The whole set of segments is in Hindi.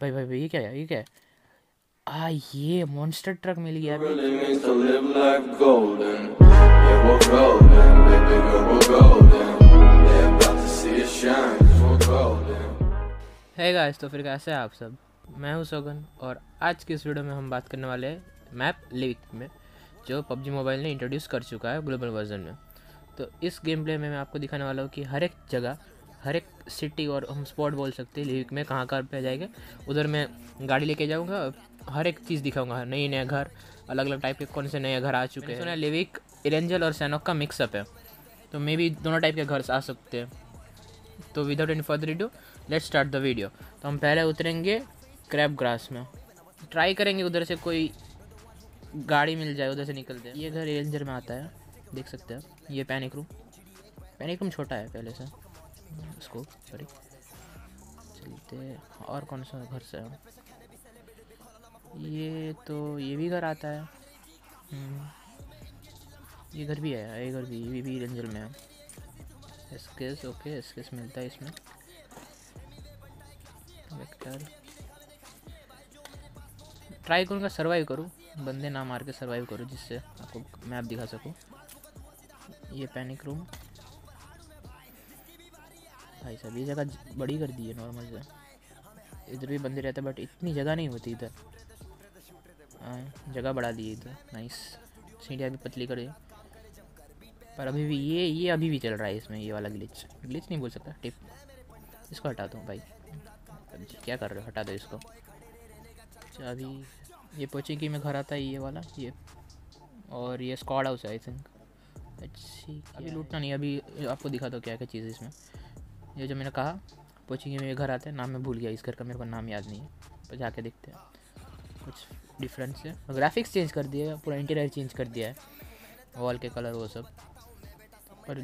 भाई भाई भाई, भाई ये क्या है, ये क्या है? ये मॉन्स्टर ट्रक मिल गया। हे गाइस, तो फिर कैसे हैं आप सब? मैं हूं शोगुन और आज की इस वीडियो में हम बात करने वाले हैं मैप लिविक में, जो PUBG मोबाइल ने इंट्रोड्यूस कर चुका है ग्लोबल वर्जन में। तो इस गेम प्ले में मैं आपको दिखाने वाला हूँ कि हर एक जगह, हर एक सिटी और हम स्पॉट बोल सकते हैं लिविक में कहाँ कहाँ पे जाएगा। उधर मैं गाड़ी लेके जाऊँगा, हर एक चीज़ दिखाऊंगा, नए नए घर, अलग अलग टाइप के कौन से नए घर आ चुके हैं। सुना लिविक एरेंजल और सैनोक का मिक्सअप है, तो मे बी दोनों टाइप के घर आ सकते हैं। तो without any further do let's start the video. तो हम पहले उतरेंगे क्रैट ग्रास में, ट्राई करेंगे उधर से कोई गाड़ी मिल जाए, उधर से निकलते हैं। ये घर एरेंजल में आता है, देख सकते हैं। ये पैनिक रूम, पैनिक रूम छोटा है पहले से, उसको सॉरी चलते। और कौन सा घर से है ये? तो ये भी घर आता है, ये घर भी है, ये घर भी, ये भी एरेंजल में है। एस्केस, ओके एस्केस मिलता है इसमें। ट्राई करूँगा सर्वाइव करूँ, बंदे ना मार के सर्वाइव करूँ, जिससे आपको मैप दिखा सकूँ। ये पैनिक रूम, भाई साहब ये जगह बड़ी कर दी है नॉर्मल से। इधर भी बंदे रहते बट इतनी जगह नहीं होती इधर, जगह बढ़ा दी इधर। नाइस, सीढ़ियाँ भी पतली कर दी, पर अभी भी ये अभी भी चल रहा है इसमें। ये वाला ग्लिच नहीं बोल सकता, टिप। इसको हटा दो भाई, क्या कर रहे हो, हटा दो इसको। अच्छा, अभी ये पोचिंकी में घर आता है ये वाला, ये और ये स्क्वाड हाउस है आई थिंक। अच्छी, अभी लूटना नहीं, अभी आपको दिखा दो क्या क्या चीज़ इसमें। ये जो मैंने कहा पोचिंकी में ये घर आता है, नाम मैं भूल गया इस घर का, मेरे को नाम याद नहीं है, पर जाके देखते हैं कुछ डिफरेंस है। ग्राफिक्स चेंज कर दिया है, पूरा इंटीरियर चेंज कर दिया है, वॉल के कलर वो सब, पर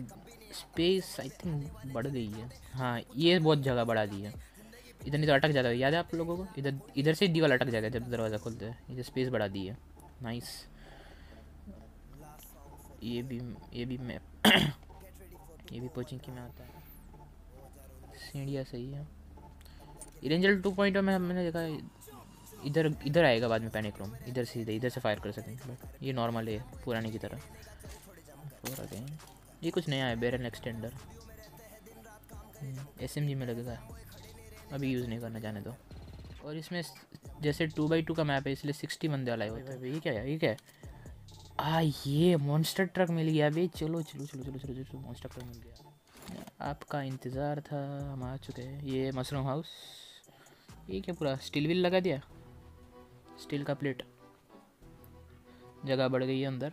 स्पेस आई थिंक बढ़ गई है। हाँ, ये बहुत जगह बढ़ा दी है। इधर नहीं तो अटक जाता है, याद है आप लोगों को, इधर से दीवार अटक जाता है जब दरवाज़ा खोलते हैं। इधर स्पेस बढ़ा दी है, नाइस। ये भी मैप ये भी पोचिंकी में आता है, सीढ़िया सही है। एरेंजल 2.0 में मैंने देखा इधर आएगा बाद में पैनिक रूम, इधर सीधे इधर से फायर कर सकेंगे, बट ये नॉर्मल है पुराने की तरह। ये कुछ नया है, बैरन एक्सटेंडर, एसएमजी में लगेगा, अभी यूज़ नहीं करना, जाने दो। और इसमें जैसे 2x2 का मैप है इसलिए 60 बंदे वाला होता है। ये क्या है, ये क्या है? ये मॉन्स्टर ट्रक मिल गया भाई। चलो चलो चलो चलो चलो चलो, मॉन्स्टर ट्रक मिल गया, आपका इंतज़ार था, हम आ चुके हैं। ये मशरूम हाउस, ये क्या पूरा स्टील व्हील लगा दिया, स्टील का प्लेट, जगह बढ़ गई है। अंदर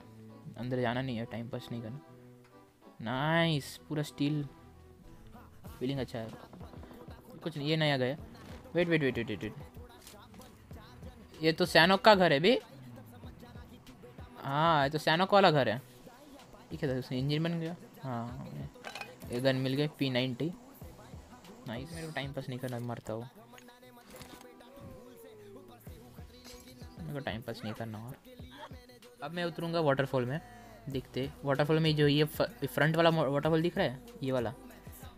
अंदर जाना नहीं है, टाइम पास नहीं करना। नाइस, पूरा स्टील फीलिंग अच्छा है। कुछ नहीं, ये नया गया। Wait wait wait wait wait wait, ये तो सैनोक का घर है भी। हाँ, ये तो सैनोक वाला घर है, ठीक है। उसने इंजन बन गया, हाँ ये गन मिल गई, P90। नाइस, मेरे को टाइम पास नहीं करना, मरता हो, मेरे को टाइम पास नहीं करना। और अब मैं उतरूँगा वाटरफॉल में, देखते। वाटरफॉल में जो ये फ्रंट वाला वाटरफॉल दिख रहा है, ये वाला,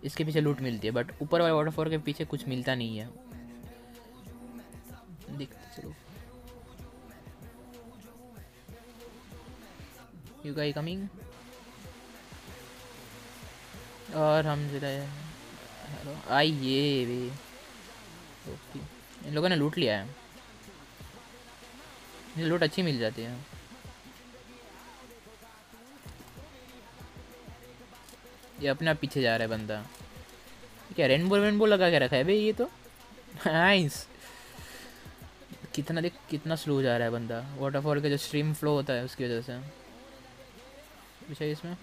इसके पीछे लूट मिलती है, बट ऊपर वाले वाटरफॉल के पीछे कुछ मिलता नहीं है। देखते चलो। You guys coming? और हम जरा आइए भी, इन लोगों ने लूट लिया है, ये लूट अच्छी मिल जाती है। ये अपने आप पीछे जा रहा है बंदा, क्या रेनबो रेनबो लगा के रखा है भाई ये तो। नाइस, कितना देख कितना स्लो जा रहा है बंदा, वाटरफॉल के जो स्ट्रीम फ्लो होता है उसकी वजह से। पीछे इसमें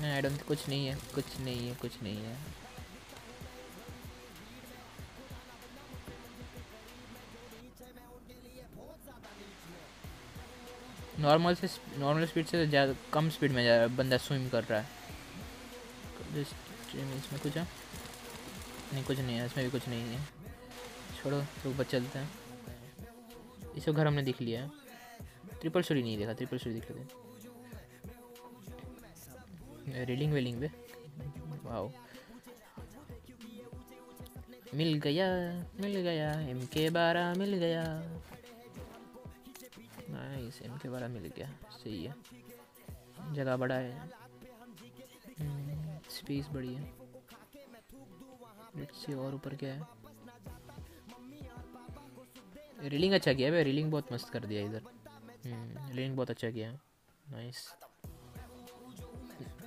नहीं, आई डोंट, कुछ नहीं है, कुछ नहीं है, कुछ नहीं है। नॉर्मल स्पीड से ज़्यादा कम स्पीड में जा रहा है बंदा, स्विम कर रहा है। इसमें कुछ है नहीं, कुछ नहीं है, इसमें भी कुछ नहीं है, छोड़ो तो ऊपर चलते हैं। इसको घर हमने देख लिया है, ट्रिपल स्टोरी नहीं देखा, ट्रिपल स्टोरी दिख रहे थे, रेलिंग वेलिंग पे। वाओ, मिल गया एमके 12 मिल गया। नाइस, एमके 12 मिल गया, सही है। जगह बड़ा है, स्पेस बड़ी है। लेट्स सी और ऊपर क्या है। रीलिंग अच्छा किया भाई, रीलिंग बहुत मस्त कर दिया इधर। रीलिंग बहुत अच्छा किया, नाइस।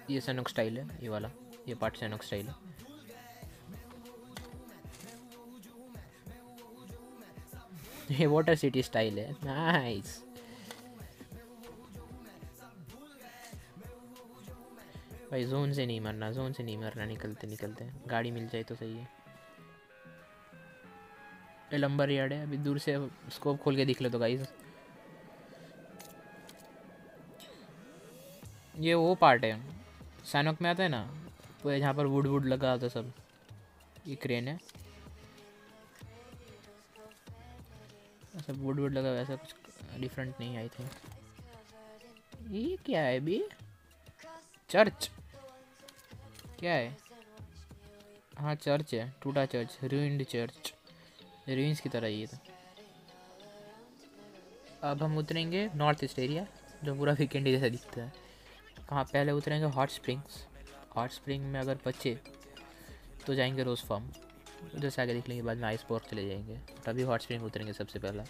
ये सैनोक स्टाइल है, ये वाला, ये पार्ट सैनोक स्टाइल है। ये वाटर सिटी स्टाइल है, नाइस। भाई जोन से नहीं मरना, जोन से नहीं मरना, निकलते निकलते गाड़ी मिल जाए तो सही है। ये लंबर यार्ड है, अभी दूर से स्कोप खोल के दिख ले तो गाइस। ये वो पार्ट है सैनोक में आता है ना, तो यहाँ पर वुड वुड लगा होता सब। ये क्रेन है, सब वुड वुड लगा, वैसा कुछ डिफरेंट नहीं। आई थिंक ये क्या है भी, चर्च क्या है? हाँ चर्च है, टूटा चर्च, रुइंड चर्च, रुइंस की तरह ये था। अब हम उतरेंगे नॉर्थ ईस्ट एरिया, जो पूरा वीकेंड जैसा दिखता है। कहाँ पहले उतरेंगे? Hot springs. हॉट स्प्रिंग में अगर बचे तो जाएंगे रोज़ फार्म, उधर से आगे दिख लेंगे, बाद में आइस पोर्ट चले जाएंगे, तभी हॉट स्प्रिंग उतरेंगे सबसे पहला।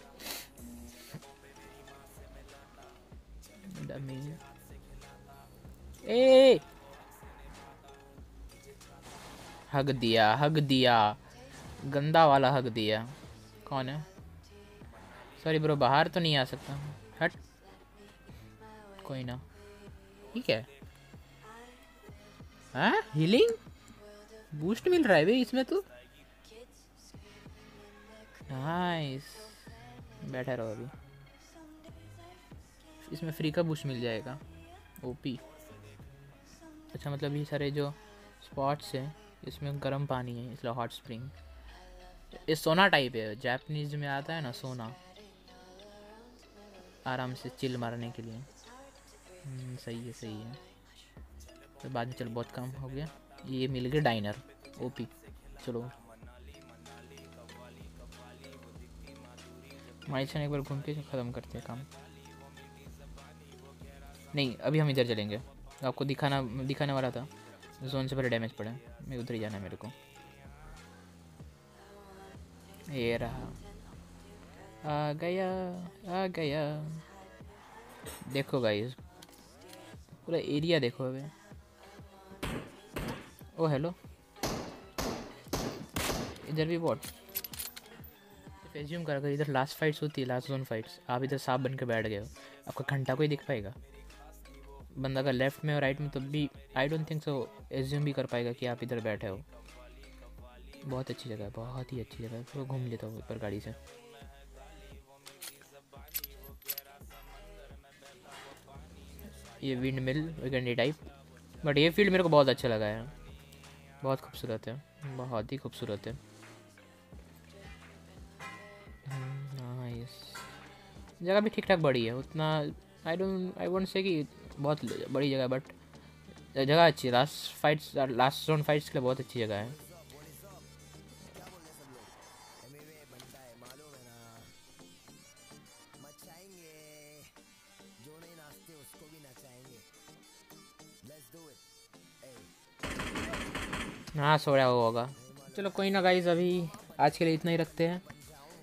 ए हग दिया, हग दिया, गंदा वाला हग दिया। कौन है? सॉरी ब्रो, बाहर तो नहीं आ सकता। हट, कोई ना, ठीक है। हाँ हीलिंग बूस्ट मिल रहा है भाई इसमें तो, नाइस। बैठा रहो, अभी इसमें फ्री का बूस्ट मिल जाएगा, ओपी। अच्छा, मतलब ये सारे जो स्पॉट्स हैं इसमें गर्म पानी है, इसलिए हॉट स्प्रिंग। ये सोना टाइप है, जापानीज में आता है ना सोना, आराम से चिल मारने के लिए। सही है, सही है। तो बाद में चल, बहुत काम हो गया। ये मिल गया डाइनर, ओपी। चलो माइसन एक बार घूम के ख़त्म करते हैं काम। नहीं, अभी हम इधर चलेंगे, आपको दिखाने वाला था। जोन से पहले डैमेज पड़े, मैं उधर ही जाना है मेरे को। ये रहा, आ गया आ गया। देखो गाइस पूरा एरिया देखो अभी। ओ हेलो, इधर भी बॉट। एज्यूम कर, अगर इधर लास्ट फाइट्स होती है, लास्ट जोन फाइट्स, आप इधर सांप बन के बैठ गए हो, आपका घंटा कोई दिख पाएगा? बंदा अगर लेफ्ट में और राइट में, तब तो भी I don't think so assume भी कर पाएगा कि आप इधर बैठे हो। बहुत अच्छी जगह है, बहुत ही अच्छी जगह है। पूरा घूम लेता हूँ ऊपर गाड़ी से। ये विंड मिल विकेंडी टाइप, बट ये फील्ड मेरे को बहुत अच्छा लगा है, बहुत खूबसूरत है, बहुत ही खूबसूरत है। जगह भी ठीक ठाक बड़ी है, उतना आई वोंट से कि बहुत बड़ी जगह, बट जगह अच्छी है। लास्ट जोन फाइट्स के लिए बहुत अच्छी जगह है। हाँ सोया होगा। चलो कोई ना गाइस, अभी आज के लिए इतना ही रखते हैं।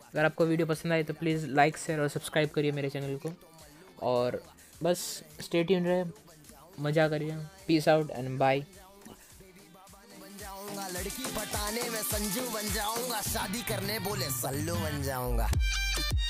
अगर आपको वीडियो पसंद आए तो प्लीज़ लाइक, शेयर और सब्सक्राइब करिए मेरे चैनल को। और बस स्टे ट्यून्ड रहे, मज़ा करिए। Peace out and bye. लड़की पटाने में संजू बन जाऊंगा, शादी करने बोले सल्लू बन जाऊंगा।